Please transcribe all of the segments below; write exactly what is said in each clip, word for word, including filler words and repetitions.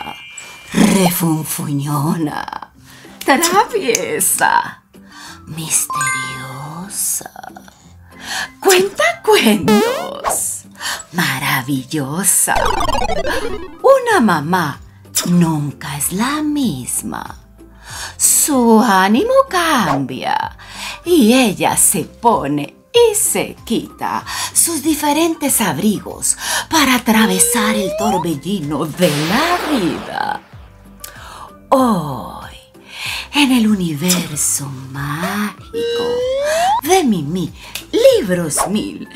linda, refunfuñona, traviesa, misteriosa, cuentacuentos, maravillosa. Una mamá nunca es la misma. Su ánimo cambia y ella se pone y se quita sus diferentes abrigos para atravesar el torbellino de la vida. Hoy, en el universo mágico de Mimi Libros Mil,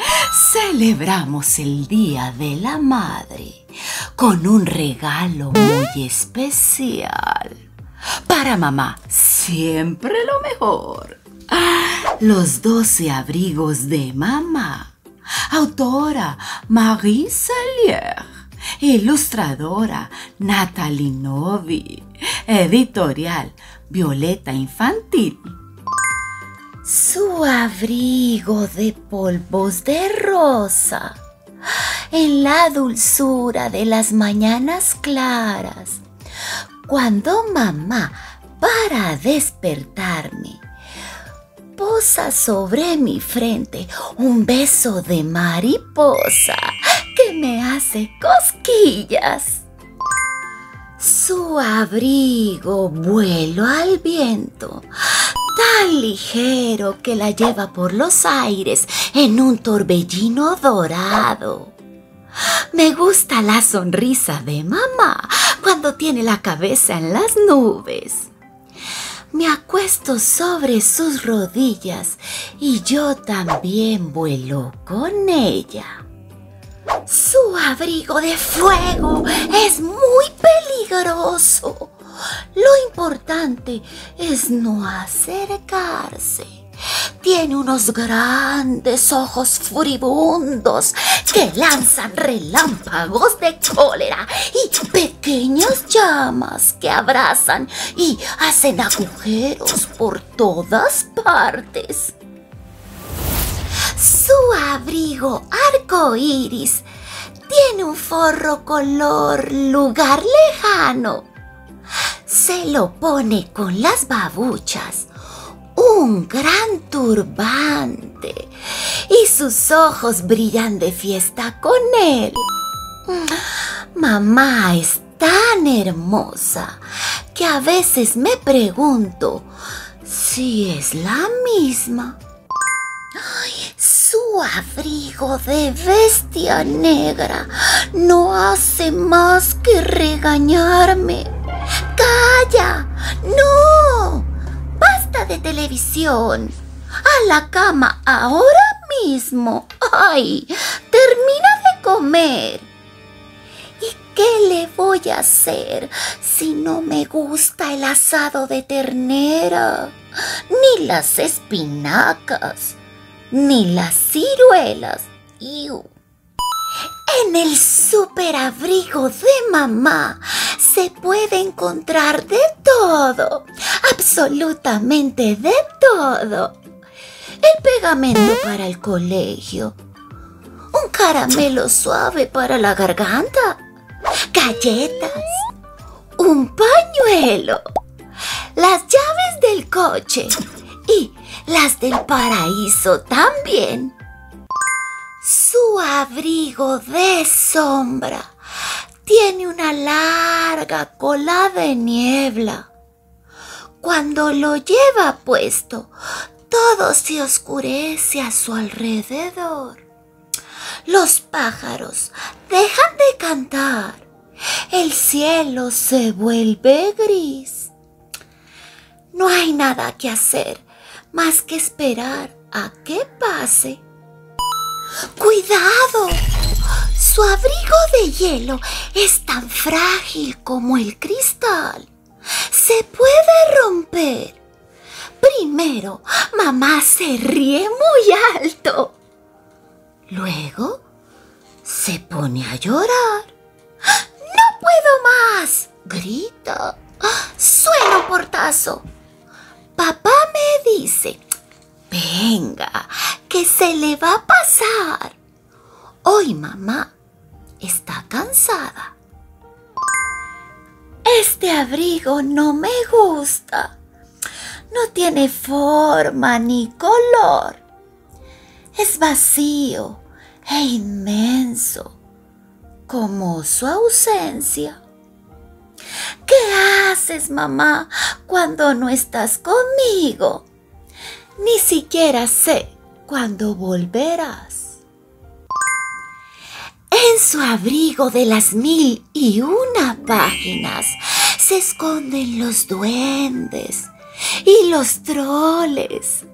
celebramos el Día de la Madre con un regalo muy especial. Para mamá, siempre lo mejor. Los doce abrigos de mamá. Autora Marie Sellier. Ilustradora Nathalie Novi. Editorial Violeta Infantil. Su abrigo de polvos de rosa. En la dulzura de las mañanas claras. Cuando mamá, para despertarme, posa sobre mi frente un beso de mariposa que me hace cosquillas. Su abrigo vuelo al viento, tan ligero que la lleva por los aires en un torbellino dorado. Me gusta la sonrisa de mamá cuando tiene la cabeza en las nubes. Me acuesto sobre sus rodillas y yo también vuelo con ella. Su abrigo de fuego es muy peligroso. Lo importante es no acercarse. Tiene unos grandes ojos furibundos que lanzan relámpagos de cólera y pequeñas llamas que abrazan y hacen agujeros por todas partes. Su abrigo arcoíris tiene un forro color lugar lejano. Se lo pone con las babuchas. Un gran turbante y sus ojos brillan de fiesta con él. Mamá es tan hermosa que a veces me pregunto si es la misma. Ay, su abrigo de bestia negra no hace más que regañarme. ¡Calla! ¡No! ¡Basta de televisión! ¡A la cama ahora mismo! ¡Ay! ¡Termina de comer! ¿Y qué le voy a hacer si no me gusta el asado de ternera? Ni las espinacas, ni las ciruelas. ¡Iu! En el superabrigo de mamá se puede encontrar de todo, absolutamente de todo. El pegamento para el colegio, un caramelo suave para la garganta, galletas, un pañuelo, las llaves del coche y las del paraíso también. Su abrigo de sombra tiene una larga cola de niebla. Cuando lo lleva puesto, todo se oscurece a su alrededor. Los pájaros dejan de cantar. El cielo se vuelve gris. No hay nada que hacer más que esperar a que pase. ¡Cuidado! Su abrigo de hielo es tan frágil como el cristal. Se puede romper. Primero, mamá se ríe muy alto. Luego, se pone a llorar. ¡No puedo más! Grita. Suena un portazo. Papá me dice, venga, que se le va a pasar. Hoy mamá está cansada. Este abrigo no me gusta. No tiene forma ni color. Es vacío e inmenso, como su ausencia. ¿Qué haces, mamá, cuando no estás conmigo? Ni siquiera sé cuándo volverás. En su abrigo de las mil y una páginas se esconden los duendes y los troles,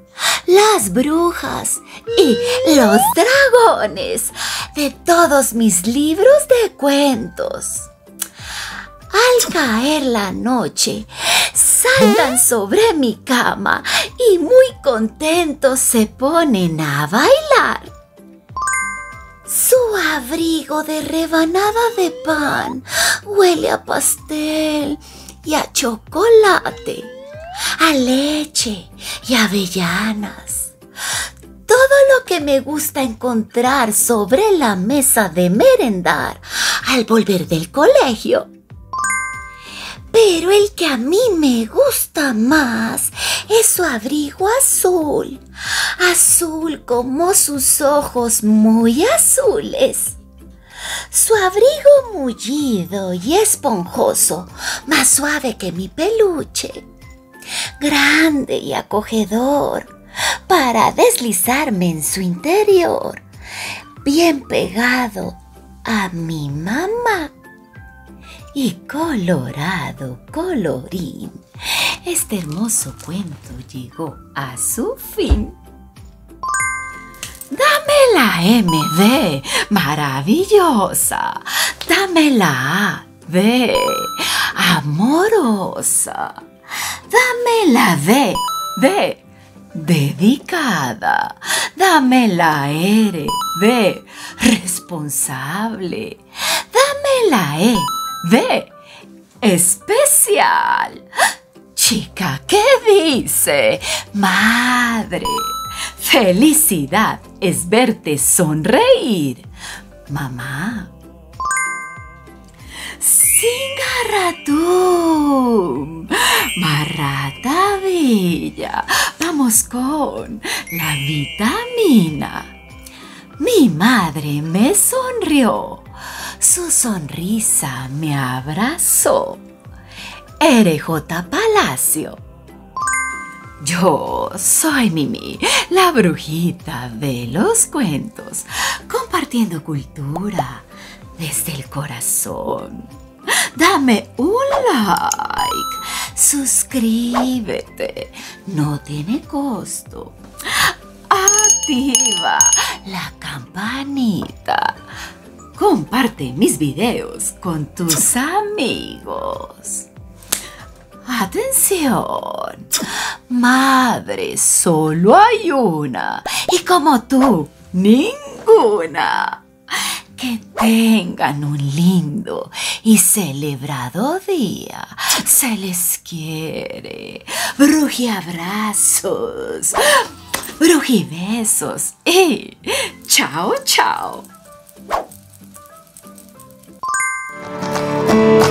las brujas y los dragones de todos mis libros de cuentos. Al caer la noche, saltan sobre mi cama y muy contentos se ponen a bailar. Su abrigo de rebanada de pan huele a pastel y a chocolate, a leche y avellanas. Todo lo que me gusta encontrar sobre la mesa de merendar al volver del colegio. Pero el que a mí me gusta más es su abrigo azul, azul como sus ojos muy azules. Su abrigo mullido y esponjoso, más suave que mi peluche, grande y acogedor, para deslizarme en su interior, bien pegado a mi mamá. Y colorado colorín, este hermoso cuento llegó a su fin. Dame la M de maravillosa, dame la A de amorosa, dame la D de dedicada, dame la R de responsable, dame la E de especial. Chica, ¿qué dice? Madre. Felicidad es verte sonreír. Mamá. Singarratum. Maratavilla. Vamos con la vitamina. Mi madre me sonrió. Su sonrisa me abrazó. R J Palacio. Yo soy Mimi, la brujita de los cuentos, compartiendo cultura desde el corazón. Dame un like, suscríbete, no tiene costo. Activa la campanita. Comparte mis videos con tus amigos. Atención, madre solo hay una y como tú, ninguna. Que tengan un lindo y celebrado día. Se les quiere. Brujiabrazos, brujibesos y chao, chao. Thank you.